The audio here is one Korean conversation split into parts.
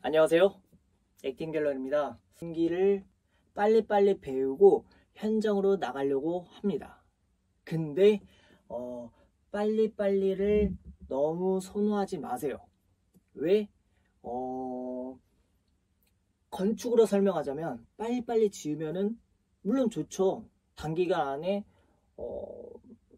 안녕하세요, 액팅갤러리입니다. 연기를 빨리빨리 배우고 현장으로 나가려고 합니다. 근데 빨리빨리를 너무 선호하지 마세요. 왜? 건축으로 설명하자면 빨리빨리 지으면은 물론 좋죠. 단기간 안에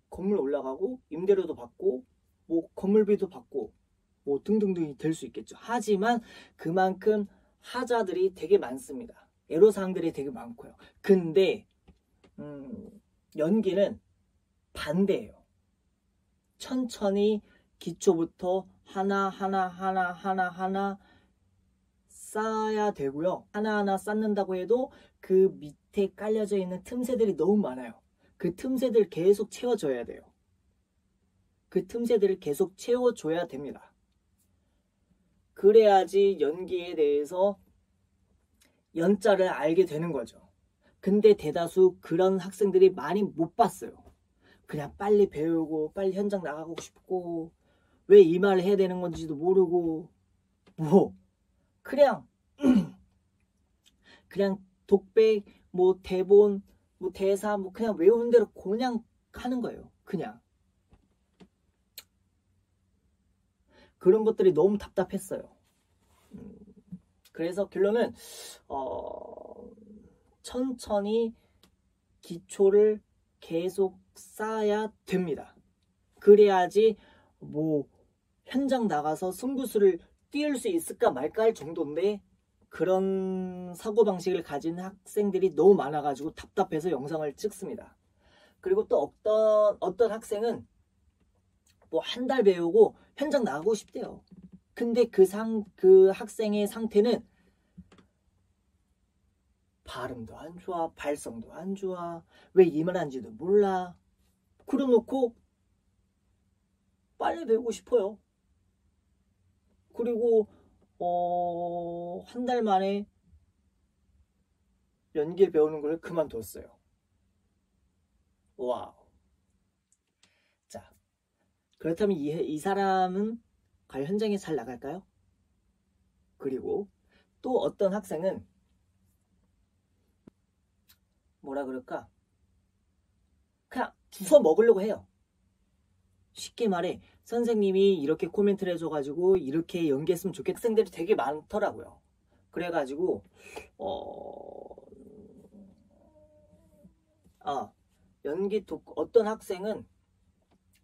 건물 올라가고 임대료도 받고 뭐 건물비도 받고 뭐 등등등이 될 수 있겠죠. 하지만 그만큼 하자들이 되게 많습니다. 애로사항들이 되게 많고요. 근데 연기는 반대예요. 천천히 기초부터 하나 쌓아야 되고요. 하나하나 쌓는다고 해도 그 밑에 깔려져 있는 틈새들이 너무 많아요. 그 틈새들 계속 채워줘야 돼요. 그 틈새들을 계속 채워줘야 됩니다. 그래야지 연기에 대해서 연자를 알게 되는 거죠. 근데 대다수 그런 학생들이 많이 못 봤어요. 그냥 빨리 배우고 빨리 현장 나가고 싶고 왜 이 말을 해야 되는 건지도 모르고 뭐 그냥 독백, 뭐 대본, 뭐 대사, 뭐 그냥 외우는 대로 그냥 하는 거예요. 그냥 그런 것들이 너무 답답했어요. 그래서 결론은 천천히 기초를 계속 쌓아야 됩니다. 그래야지 뭐 현장 나가서 승부수를 띄울 수 있을까 말까 할 정도인데 그런 사고방식을 가진 학생들이 너무 많아가지고 답답해서 영상을 찍습니다. 그리고 또 어떤 학생은 뭐 한 달 배우고 현장 나가고 싶대요. 근데 그 학생의 상태는 발음도 안 좋아, 발성도 안 좋아, 왜 이 말 한지도 몰라. 그래놓고 빨리 배우고 싶어요. 그리고 한 달 만에 연기를 배우는 걸 그만뒀어요. 와우. 자, 그렇다면 이 사람은 과연 현장에 잘 나갈까요? 그리고 또 어떤 학생은 뭐라 그럴까? 그냥 주워 먹으려고 해요. 쉽게 말해 선생님이 이렇게 코멘트를 해줘가지고 이렇게 연기했으면 좋겠다 학생들이 되게 많더라고요. 그래가지고 어떤 학생은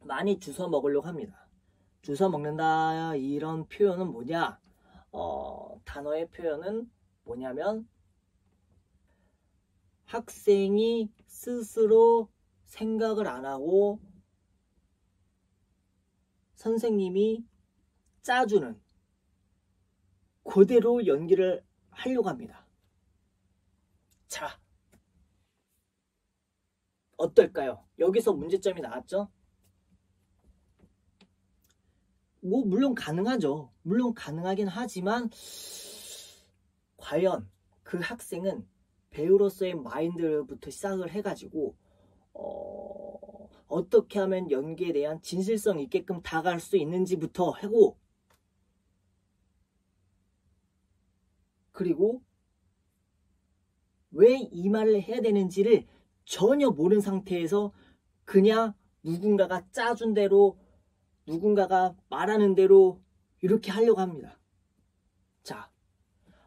많이 주워 먹으려고 합니다. 주워 먹는다 이런 표현은 뭐냐? 단어의 표현은 뭐냐면 학생이 스스로 생각을 안 하고 선생님이 짜주는 그대로 연기를 하려고 합니다. 자, 어떨까요? 여기서 문제점이 나왔죠? 뭐 물론 가능하죠. 물론 가능하긴 하지만 과연 그 학생은 배우로서의 마인드부터 시작을 해가지고 어떻게 하면 연기에 대한 진실성 있게끔 다가갈 수 있는지부터 하고 그리고 왜 이 말을 해야 되는지를 전혀 모르는 상태에서 그냥 누군가가 짜준 대로 누군가가 말하는 대로 이렇게 하려고 합니다. 자,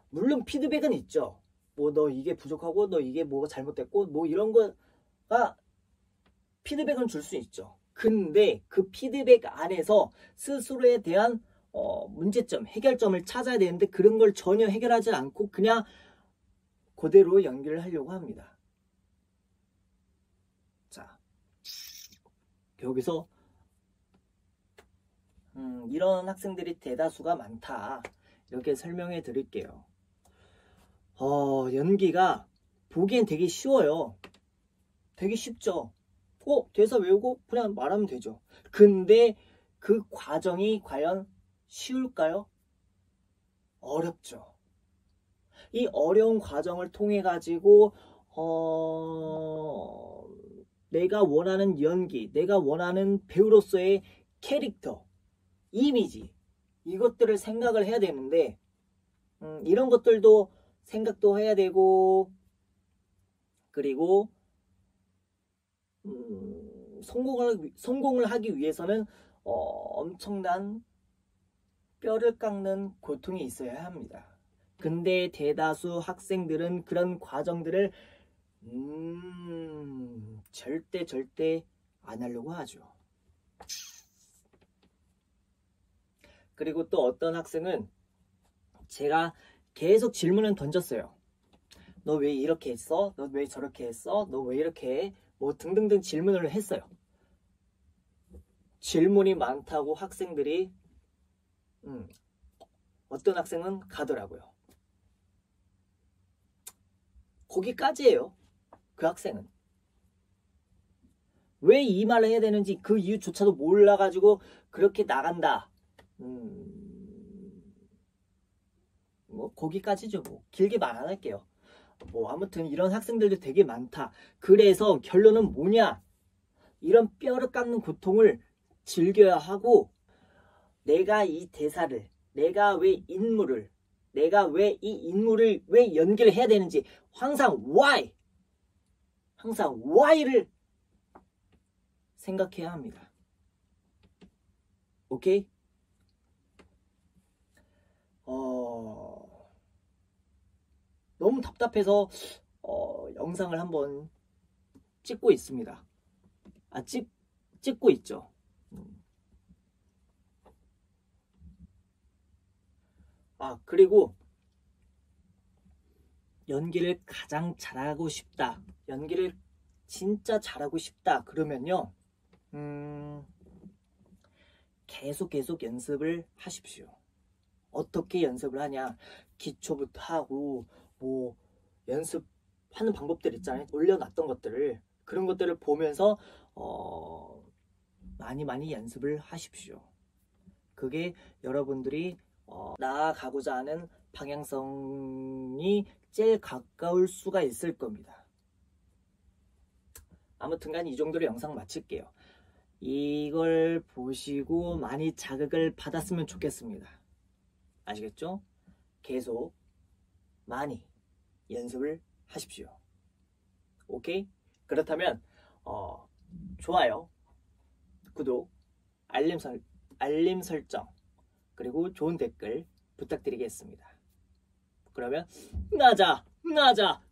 물론 피드백은 있죠. 뭐 너 이게 부족하고 너 이게 뭐가 잘못됐고 뭐 이런 거가 피드백은 줄 수 있죠. 근데 그 피드백 안에서 스스로에 대한 문제점, 해결점을 찾아야 되는데 그런 걸 전혀 해결하지 않고 그냥 그대로 연기를 하려고 합니다. 자, 여기서 이런 학생들이 대다수가 많다. 이렇게 설명해 드릴게요. 연기가 보기엔 되게 쉬워요. 되게 쉽죠. 대사 외우고 그냥 말하면 되죠. 근데 그 과정이 과연 쉬울까요? 어렵죠. 이 어려운 과정을 통해 가지고 내가 원하는 연기, 내가 원하는 배우로서의 캐릭터, 이미지 이것들을 생각을 해야 되는데 이런 것들도 생각도 해야 되고, 그리고 성공을 하기 위해서는 엄청난 뼈를 깎는 고통이 있어야 합니다. 근데 대다수 학생들은 그런 과정들을 절대 안 하려고 하죠. 그리고 또 어떤 학생은 제가 계속 질문을 던졌어요. 너 왜 이렇게 했어? 너 왜 저렇게 했어? 너 왜 이렇게 해? 뭐 등등등 질문을 했어요. 질문이 많다고 학생들이 어떤 학생은 가더라고요. 거기까지예요. 그 학생은 왜 이 말을 해야 되는지 그 이유조차도 몰라가지고 그렇게 나간다. 뭐 거기까지죠. 뭐 길게 말 안 할게요. 뭐 아무튼 이런 학생들도 되게 많다. 그래서 결론은 뭐냐? 이런 뼈를 깎는 고통을 즐겨야 하고, 내가 이 대사를, 내가 왜 인물을, 내가 왜 이 인물을 왜 연기를 해야 되는지 항상 why를 생각해야 합니다. 오케이? 너무 답답해서 영상을 한번 찍고 있습니다. 찍고 있죠. 그리고 연기를 가장 잘하고 싶다, 연기를 진짜 잘하고 싶다 그러면요, 계속 연습을 하십시오. 어떻게 연습을 하냐? 기초부터 하고, 뭐 연습하는 방법들 있잖아요. 올려놨던 것들을, 그런 것들을 보면서 많이 연습을 하십시오. 그게 여러분들이 나아가고자 하는 방향성이 제일 가까울 수가 있을 겁니다. 아무튼간 이 정도로 영상 마칠게요. 이걸 보시고 많이 자극을 받았으면 좋겠습니다. 아시겠죠? 계속 많이 연습을 하십시오. 오케이? 그렇다면 좋아요, 구독, 알림 설정, 그리고 좋은 댓글 부탁드리겠습니다. 그러면 나자!